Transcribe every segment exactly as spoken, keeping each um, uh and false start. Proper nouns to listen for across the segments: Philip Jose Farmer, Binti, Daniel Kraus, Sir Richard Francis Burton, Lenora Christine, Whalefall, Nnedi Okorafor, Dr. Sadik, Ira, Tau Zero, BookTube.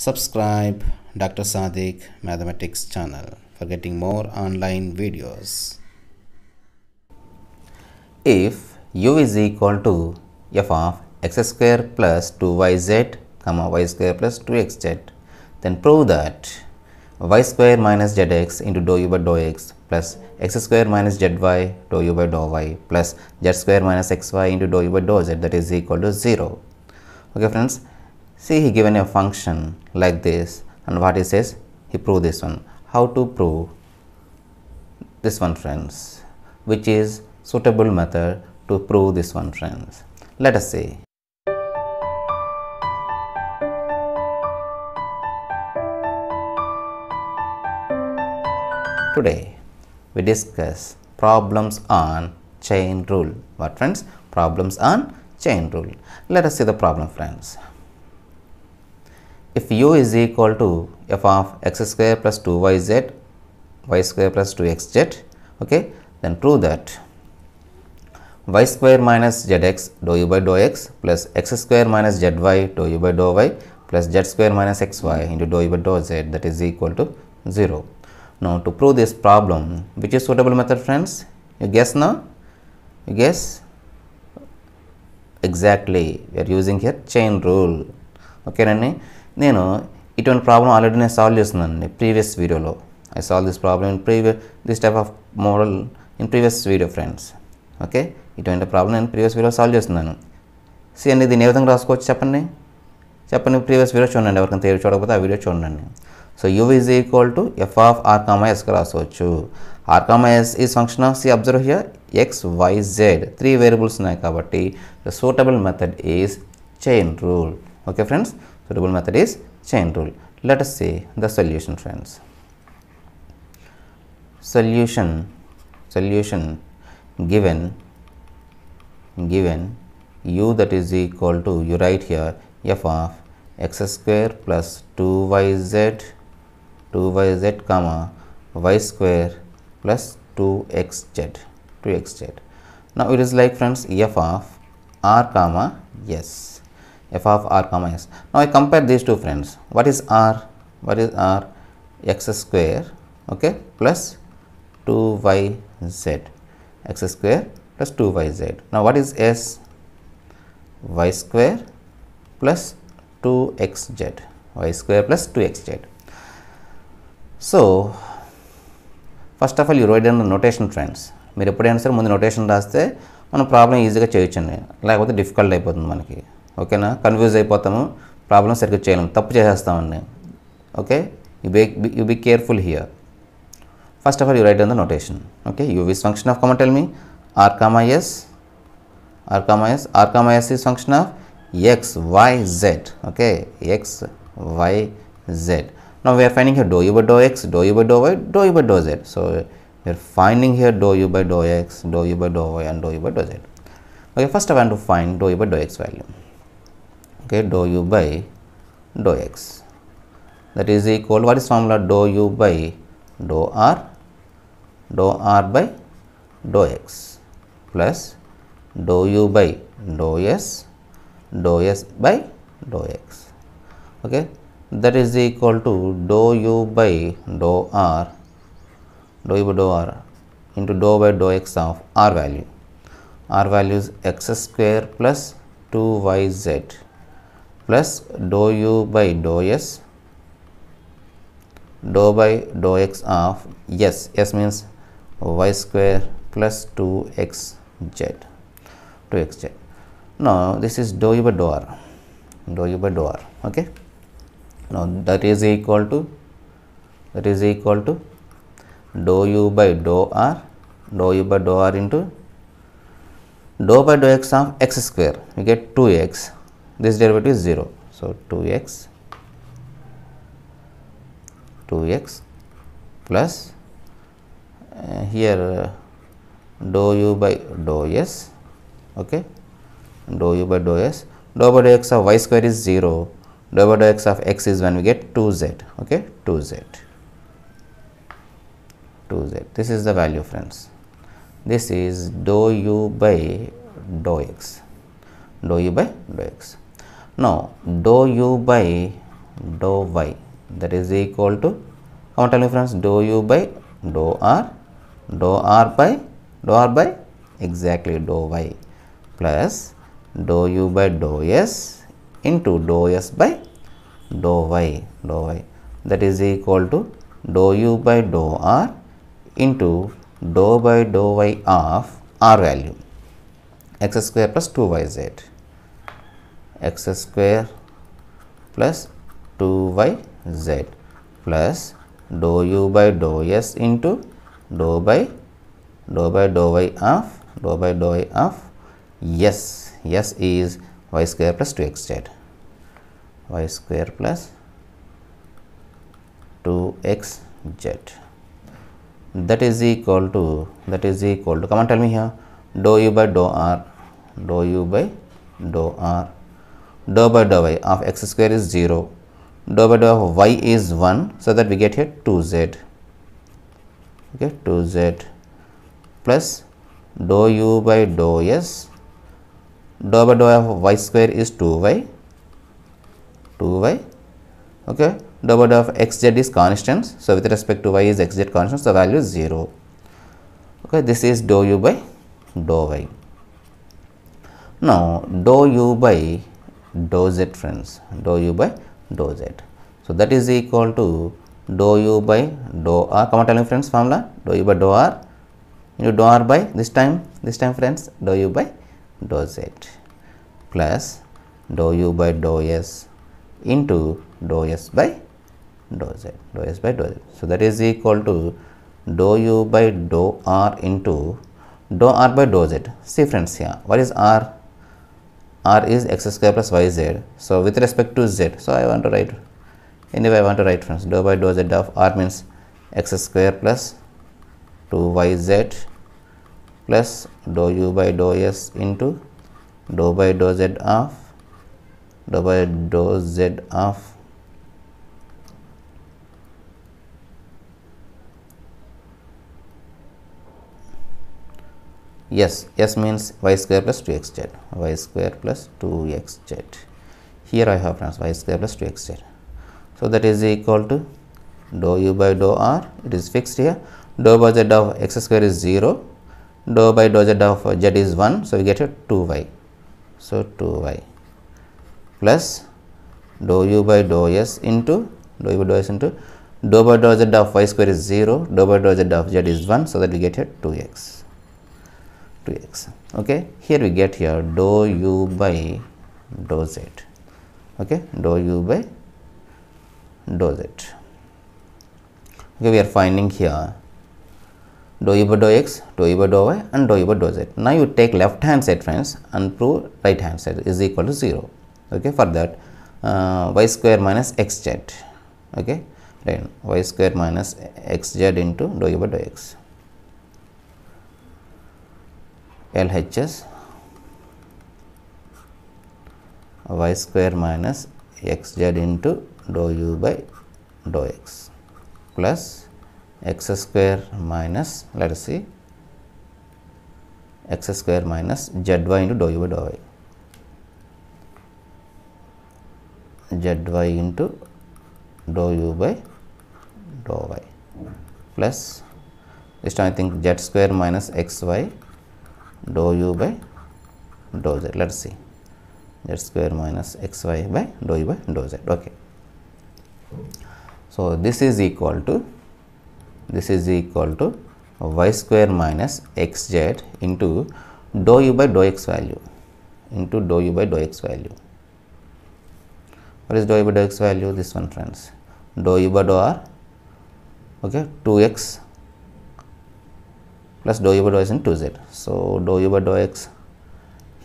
Subscribe Doctor Sadik Mathematics channel for getting more online videos. If u is equal to f of x square plus two y z comma y square plus two x z, then prove that y square minus zx into dou u by dou x plus x square minus zy dou u by dou y plus z square minus xy into dou u by dou z, that is equal to zero. Okay friends, see, he given a function like this, and what he says, he prove this one. How to prove this one, friends? Which is suitable method to prove this one, friends? Let us see. Today we discuss problems on chain rule. What, friends? Problems on chain rule. Let us see the problem, friends. If u is equal to f of x square plus two y z, y square plus two x z, okay, then prove that y square minus zx dou u by dou x plus x square minus zy dou u by dou y plus z square minus xy into dou u by dou z, that is equal to zero. Now to prove this problem, which is suitable method, friends? You guess now? You guess? Exactly, we are using here chain rule. Okay, Nani? నేను ఇటువంటి problem already నేను solve చేస్తున్నానండి previous వీడియోలో. I solve this problem in previous this type of model in previous video, friends. Okay, ఇటువంటి problem నేను previous video solve చేస్తున్నాను. See అండి, దీన్ని ఏ విధంగా రాసుకోవచ్చు చెప్పండి చెప్పండి ప్రీవియస్ వీడియో చూడండి. ఎవరికైనా తెలియ చూడకపోతే ఆ వీడియో చూడండి. So u is equal to f of r comma ఎస్గా రాసుకోవచ్చు. R comma s is function of, C observe here, x y z, three variables ఉన్నాయి కాబట్టి the suitable method is chain rule. Okay friends, suitable method is chain rule. Let us see the solution, friends. Solution, solution given, given u that is equal to, you write here f of x square plus two y z, two y z comma y square plus two x z, two x z. Now it is like, friends, f of r comma s. f of r comma s. Now I compare these two, friends. What is r? What is r? X square, okay, plus two y z, x square plus two y z. Now what is s? Y square plus two x z, y square plus two x z. So first of all, you write down the notation, friends. మీరు ఎప్పుడైనా సరే ముందు notation రాస్తే మనం problem ఈజీగా చేయొచ్చండి, లేకపోతే difficult అయిపోతుంది మనకి. ఓకేనా, కన్ఫ్యూజ్ అయిపోతాము, ప్రాబ్లం సరిగ్గా చేయలేము, తప్పు చేసేస్తామండి. Okay, you be you be careful here. First of all you write down the notation. Okay, u is function of, comma tell me, r comma s, r comma s, r comma s is function of x y z. Okay, x y z. Now we're finding here do u by do x, do u by do y, do u by do z. So we're finding here do u by do x, do u by do y and do u by do z. Okay, first I want to find do u by do x value. Okay, dou u by dou x, that is equal, what is formula? Dou u by dou r, dou r by dou x plus dou u by dou s, dou s by dou x. Okay, that is equal to dou u by dou r, dou u by dou r into dou by dou x of r value. R value is x square plus two y z plus dou u by dou s, dou by dou x of s, s means y square plus two x z, two x z. Now this is dou u by dou r, dou u by dou r. Okay, now that is equal to, that is equal to dou u by dou r, dou u by dou r into dou by dou x of x square, you get two x. This derivative is zero, so two x, two x plus uh, here uh, dou u by dou s, okay, dou u by dou s, dou by dou x of y square is zero, dou by dou x of x is when we get two z, okay, two z, two z. This is the value, friends. This is dou u by dou x, dou u by dou x. Now dou u by dou y, that is equal to, come on, tell me friends, dou u by dou r, dou r by dou r by exactly dou y, plus dou u by dou s into dou s by dou y, dou y, that is equal to dou u by dou r into dou by dou y of r value, x square plus two y z, x square plus two y z plus dou u by dou s into dou by dou by dou y of dou by dou y of s, s is y square plus two x z, y square plus two x z, that is equal to, that is equal to, come on tell me here, dou u by dou r, dou u by dou r, dou by dou y of x square is zero, dou by dou of y is one, so that we get here two z, okay, two z plus dou u by dou s, dou by dou of y square is two y, two y, okay, dou by dou of xz is constant, so with respect to y is xz constant, so value is zero, okay, this is dou u by dou y. Now dou u by dou z friends, dou u by dou z, so that is equal to dou u by dou r, come on tell me friends formula, dou u by dou r, you dou r by this time, this time friends, dou u by dou z plus dou u by dou s into dou s by dou z, dou s by dou z, so that is equal to dou u by dou r into dou r by dou z. See friends here, what is r? R is x square plus y z, so with respect to z, so I want to write, anyway I want to write friends, dou by dou z of r means x square plus two y z plus dou u by dou s into dou by dou z of dou by dou z of yes, yes means y square plus two x z, y square plus two x z, here I have friends y square plus two x z, so that is equal to dou u by dou r, it is fixed here, dou by z of x square is zero, dou by dou z of z is one, so we get here two y, so two y plus dou u by dou s into dou u by dou s into dou by dou z of y square is zero, dou by dou z of z is one, so that we get here two x, two x, okay, here we get here dou u by dou z, okay, dou u by dou z, okay, we are finding here dou u by dou x, dou u by dou y and dou u by dou z. Now you take left hand side friends and prove right hand side is equal to zero, okay, for that uh, y square minus xz, okay, then y square minus xz into dou u by dou x, L H S y square minus xz into dou u by dou x plus x square minus, let us see, x square minus zy into dou u by dou y, zy into dou u by dou y plus this time I think z square minus xy dou u by dou z, let us see, z square minus xy by dou u by dou z, okay. So this is equal to, this is equal to y square minus xz into dou u by dou x value, into dou u by dou x value. What is dou u by dou x value? This one friends, dou u by dou r, okay, two x plus dou u by dou s and two z. So, dou u by dou x,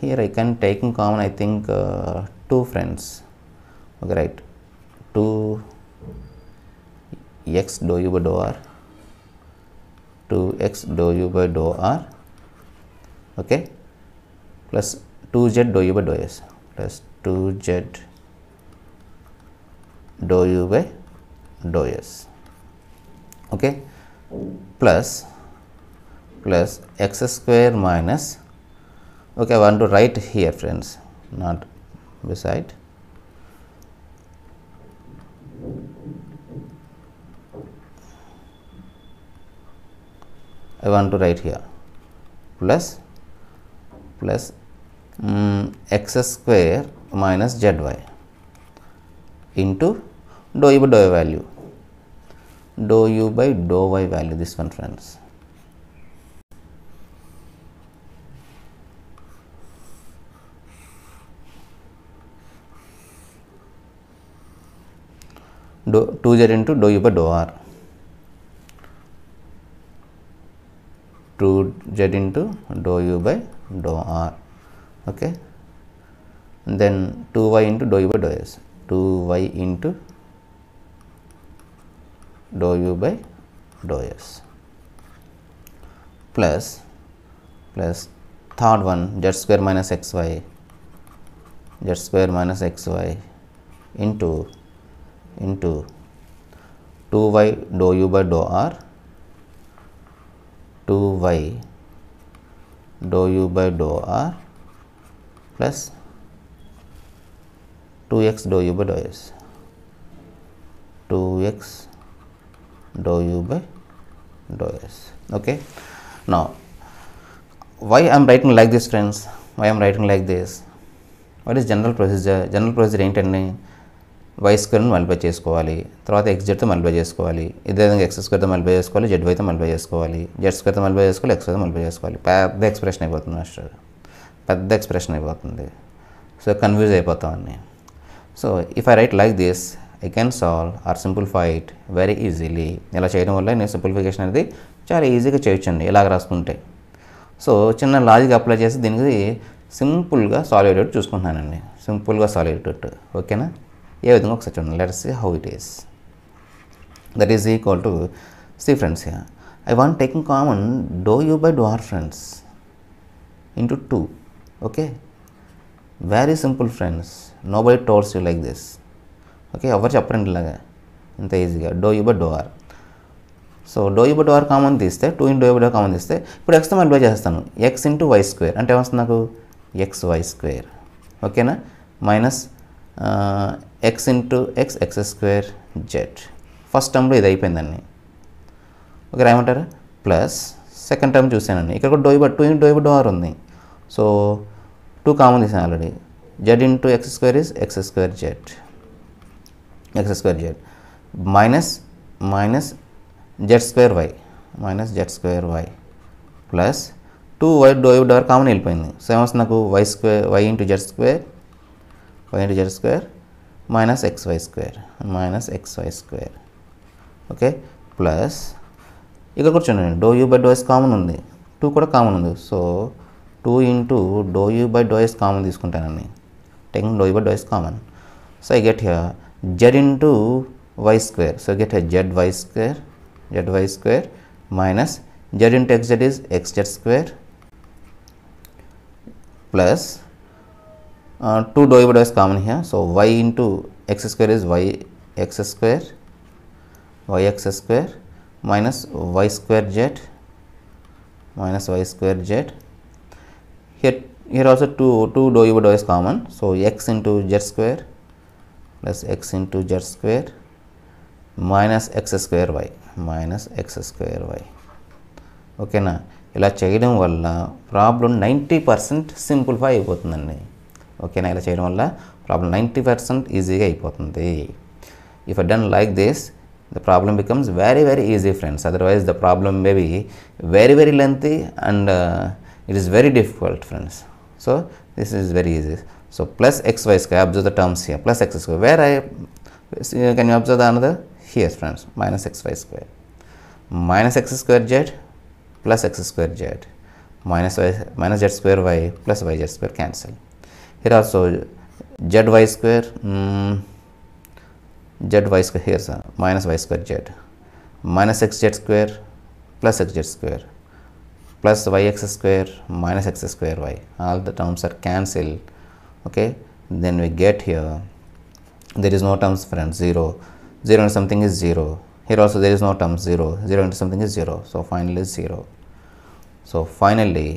here I can take in common I think uh, two friends, okay, right, two x dou u by dou r, two x dou u by dou r, okay, plus two z dou u by dou s, plus two z dou u by dou s, okay, plus plus x square minus, okay, I want to write here friends, not beside, I want to write here plus plus um, x square minus zy into dou u by dou y value, dou u by dou y value, this one friends. Do, two z into dou u by dou r, two z into dou u by dou r, okay. And then two y into dou u by dou s, two y into dou u by dou s plus plus third one z square minus xy, z square minus xy into into two y dou u by dou r, two y dou u by dou r plus two x dou u by dou s, two x dou u by dou s, okay. Now why I am writing like this friends, why I am writing like this, what is general procedure? General procedure ఏంటండి y square ను multiply చేసుకోవాలి, తర్వాత x z తో multiply చేసుకోవాలి, ఇదే విధంగా x square తో multiply చేసుకోవాలి, z y తో మల్టిప్లై చేసుకోవాలి, z square తో మల్టిప్లై చేసుకోవాలి, x తో మల్టిప్లై చేసుకోవాలి. పెద్ద ఎక్స్‌ప్రెషన్ అయిపోతుంది మాస్టర్, పెద్ద ఎక్స్‌ప్రెషన్ అయిపోతుంది, సో కన్ఫ్యూజ్ అయిపోతాం అన్ని. So if I write like this I can solve or simplify it very easily. ఇలా చేయడం వల్ల నేను సింప్లిఫికేషన్ అనేది చాలా ఈజీగా చేయొచ్చండి ఇలాగ రాసుకుంటే. సో చిన్న లాజిక్ అప్లై చేసి దీనికి సింపుల్గా సాల్వ్ అయ్యేటట్టు చూసుకుంటున్నానండి, సింపుల్గా సాల్వ్ అయ్యేటట్టు, ఓకేనా. ఏ విధంగా ఒకసారి చూడండి, let's see how it is. That is equal to see friends yeah, I want taking common do u by do r friends into two, okay. Very simple friends, no by tolls you like this, okay. ఎవరు చెప్పండి ఇలాగా ఇంత ఈజీగా do u by do r. So do u by do r common తీస్తే, two into do u by do common తీస్తే, ఇప్పుడు ఎక్స్తో multiply చేస్తాను, ఎక్స్ ఇంటూ వై స్క్వేర్ అంటే ఏమొస్తుంది నాకు, ఎక్స్ వై స్క్వేర్, ఓకేనా. Minus x into x x square z, first టర్మ్లో ఇది అయిపోయిందండి, ఓకే. రాయమంటారా ప్లస్ సెకండ్ టర్మ్ చూసానండి, ఇక్కడ కూడా do y but two into do y but do r ఉంది, సో టూ కామన్ తీసాను already, z into x square is x square z, x square z minus minus z square y, minus z square y plus two y do y do r common వెళ్ళిపోయింది, so ఏమొస్తుంది నాకు y square y into z square, y into z square minus xy square, minus xy square, okay. Plus ఇక్కడ కూడా చూడండి do u by do s common ఉంది, two కూడా common ఉంది, so two into do u by do s common తీసుకుంటానండి, technique do u by do s common, so I get here z into y square, so I get here z y square, z y square minus z into x z is x z square plus Uh, two dou u by dou s common here, so y into x square is y x square, y x square minus y square z, minus y square z. Here, here also two two dou u by dou s common, so x into z square plus x into z square minus x square y, minus x square y. Okay na? ఇలా చేయడం వల్ల problem ninety percent simplify అయిపోతుందండి, ఓకేనా. ఇలా చేయడం వల్ల problem ninety percent ఈజీగా అయిపోతుంది. If I done like this the problem becomes very very easy friends, otherwise the problem may be very very lengthy and it is very difficult friends. So this is very easy. So plus x y square, observe the terms here, plus x square, where I can you observe the another here friends, minus x y square minus x square z plus x square z minus why minus z square y plus y z square cancel. Here also z y square, um, z y square here sir, minus y square z, minus x z square plus x z square plus y x square minus x square y, all the terms are cancelled, okay. Then we get here there is no terms friends, zero, zero and something is zero, here also there is no terms, zero, zero and something is zero, so finally zero. So finally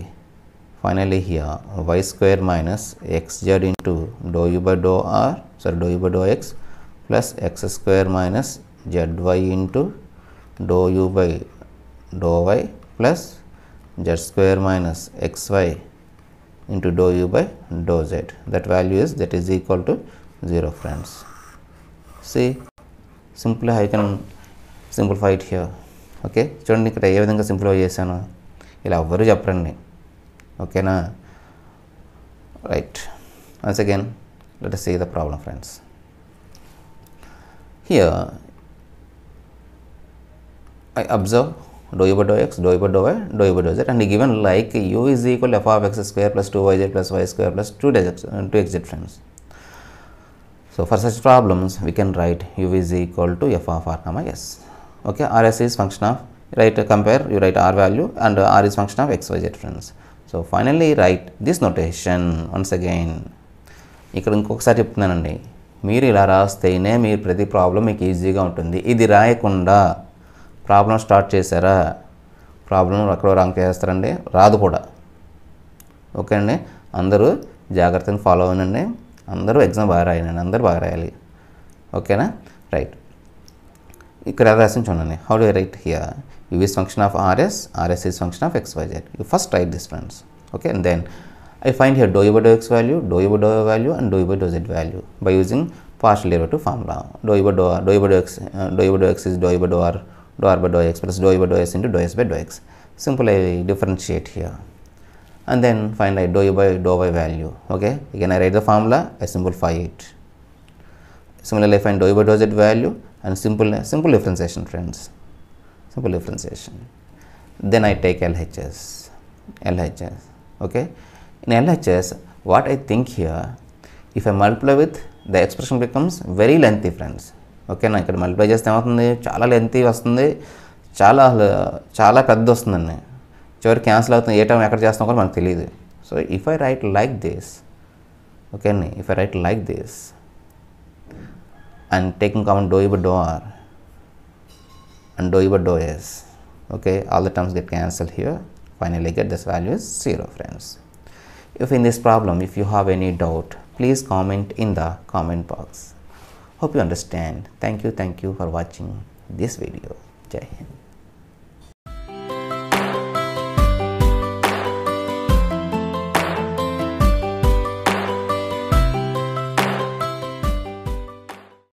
Finally here y square minus xz into dou u by dou r, sorry dou u by dou x plus x square minus zy into dou u by dou y plus z square minus xy into dou u by dou z. That value is that is equal to zero, friends. See, simply I can simplify it here. Okay, చూడండి ఇక్కడ ఏ విధంగా simplify చేశాను ఇలా ఎవ్వరు చెప్పరండి. ఓకేనా, right. Once again, let us see the problem, friends. Here I observe dou u by dou x, dou u by dou y, dou u by dou z, and given like u is equal to f of x square plus two y z plus y square plus two x z, friends. So for such problems we can write u is equal to f of r comma s. Okay, rs is function of, right, compare, you write r value, and r is function of xyz, friends. So finally write this notation once again. ఇక్కడ ఇంకొకసారి చెప్తున్నానండి, మీరు ఇలా రాస్తేనే మీరు ప్రతి problem మీకు ఈజీగా ఉంటుంది. ఇది రాయకుండా ప్రాబ్లం స్టార్ట్ చేశారా ప్రాబ్లం ఎక్కడో రాంగ్ చేస్తారండి, రాదు కూడా. ఓకే అండి, అందరూ జాగ్రత్తగా ఫాలో అవ్వండి. అందరూ ఎగ్జామ్ బాగా రాయండి, అందరూ బాగా రాయాలి. ఓకేనా, రైట్. ఇక్కడ రాసిన చూడండి, how do I write here, u is function of rs, rs is function of xyz. You first write this, friends. Okay, and then I find here dou u by dou x value, dou u by dou y value, and dou u by dou z value by using partial derivative formula. Dou u by dou r, dou u by dou x, uh, dou u by dou x is dou u by dou r, dou r by dou x plus dou u by dou s into dou s by dou x. Simply differentiate here, and then find out dou u by dou y value. Okay, again I write the formula, I simplify it. Similarly, I find dou u by dou z value and simple simple differentiation, friends. Simple differentiation. Then I take L H S. L H S. Okay. In L H S, what I think here, if I multiply with, the expression becomes very lengthy, friends. Okay, now I multiply just amount, chala lengthy vastundi, chala chala pedda vastundi. Chivariki cancel avutundi, ye term ekkada chestunnaru kuda manaku teliyadu. So if I write like this, okay, if I write like this, and taking common dou u by dou r and dou u by dou s, okay, all the terms get cancelled here. Finally get this value is zero, friends. If in this problem if you have any doubt, please comment in the comment box. Hope you understand. Thank you, thank you for watching this video. Jai Hind.